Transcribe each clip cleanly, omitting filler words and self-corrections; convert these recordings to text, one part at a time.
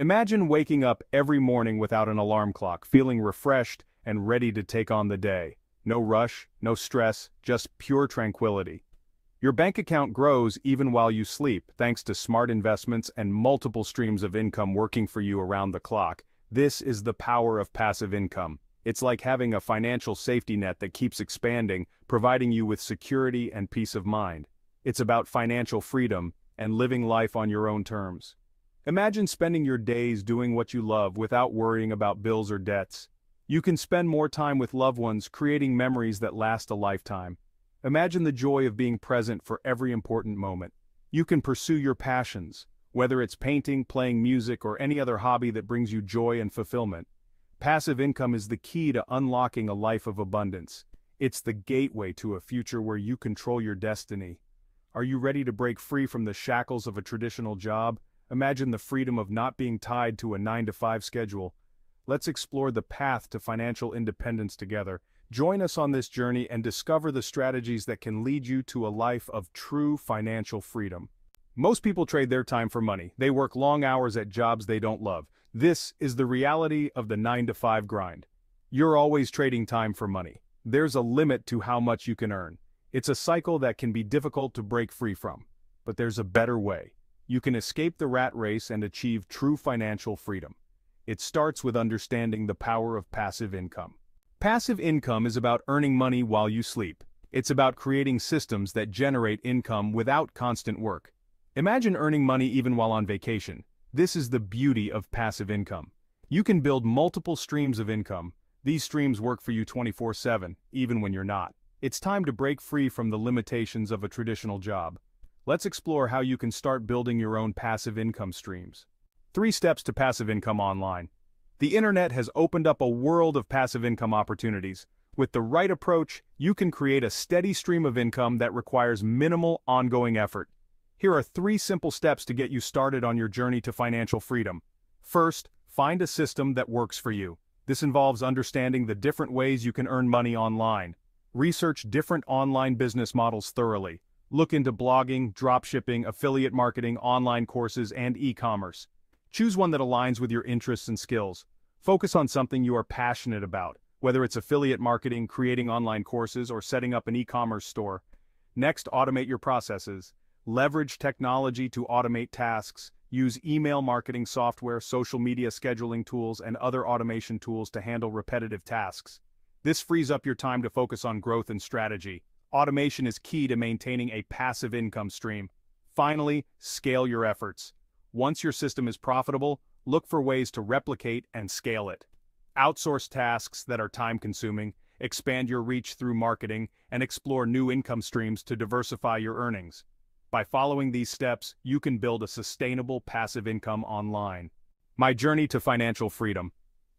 Imagine waking up every morning without an alarm clock, feeling refreshed and ready to take on the day. No rush, no stress, just pure tranquility. Your bank account grows even while you sleep, thanks to smart investments and multiple streams of income working for you around the clock. This is the power of passive income. It's like having a financial safety net that keeps expanding, providing you with security and peace of mind. It's about financial freedom and living life on your own terms. Imagine spending your days doing what you love without worrying about bills or debts. You can spend more time with loved ones, creating memories that last a lifetime. Imagine the joy of being present for every important moment. You can pursue your passions, whether it's painting, playing music, or any other hobby that brings you joy and fulfillment. Passive income is the key to unlocking a life of abundance. It's the gateway to a future where you control your destiny. Are you ready to break free from the shackles of a traditional job? Imagine the freedom of not being tied to a 9-to-5 schedule. Let's explore the path to financial independence together. Join us on this journey and discover the strategies that can lead you to a life of true financial freedom. Most people trade their time for money. They work long hours at jobs they don't love. This is the reality of the 9-to-5 grind. You're always trading time for money. There's a limit to how much you can earn. It's a cycle that can be difficult to break free from. But there's a better way. You can escape the rat race and achieve true financial freedom. It starts with understanding the power of passive income. Passive income is about earning money while you sleep. It's about creating systems that generate income without constant work. Imagine earning money even while on vacation. This is the beauty of passive income. You can build multiple streams of income. These streams work for you 24/7, even when you're not. It's time to break free from the limitations of a traditional job. Let's explore how you can start building your own passive income streams. 3 steps to passive income online. The internet has opened up a world of passive income opportunities. With the right approach, you can create a steady stream of income that requires minimal ongoing effort. Here are 3 simple steps to get you started on your journey to financial freedom. First, find a system that works for you. This involves understanding the different ways you can earn money online. Research different online business models thoroughly. Look into blogging, dropshipping, affiliate marketing, online courses, and e-commerce. Choose one that aligns with your interests and skills. Focus on something you are passionate about, whether it's affiliate marketing, creating online courses, or setting up an e-commerce store. Next, automate your processes. Leverage technology to automate tasks. Use email marketing software, social media scheduling tools, and other automation tools to handle repetitive tasks. This frees up your time to focus on growth and strategy. Automation is key to maintaining a passive income stream. Finally, scale your efforts. Once your system is profitable, look for ways to replicate and scale it. Outsource tasks that are time-consuming, expand your reach through marketing, and explore new income streams to diversify your earnings. By following these steps, you can build a sustainable passive income online. My journey to financial freedom.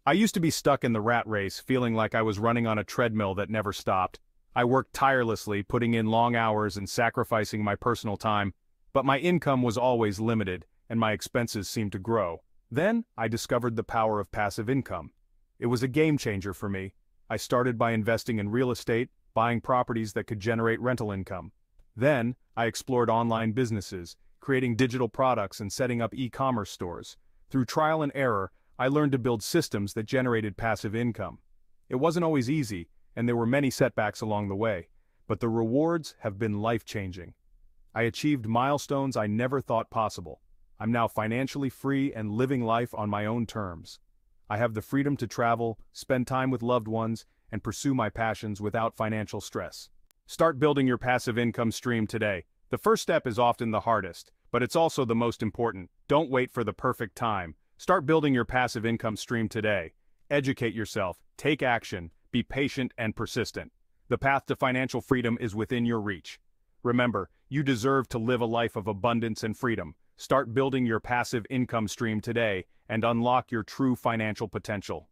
I used to be stuck in the rat race, feeling like I was running on a treadmill that never stopped. I worked tirelessly, putting in long hours and sacrificing my personal time, but my income was always limited, and my expenses seemed to grow. Then, I discovered the power of passive income. It was a game changer for me. I started by investing in real estate, buying properties that could generate rental income. Then, I explored online businesses, creating digital products and setting up e-commerce stores. Through trial and error, I learned to build systems that generated passive income. It wasn't always easy, and there were many setbacks along the way, but the rewards have been life-changing. I achieved milestones I never thought possible. I'm now financially free and living life on my own terms. I have the freedom to travel, spend time with loved ones, and pursue my passions without financial stress. Start building your passive income stream today. The first step is often the hardest, but it's also the most important. Don't wait for the perfect time. Start building your passive income stream today. Educate yourself, take action, be patient and persistent. The path to financial freedom is within your reach. Remember, you deserve to live a life of abundance and freedom. Start building your passive income stream today and unlock your true financial potential.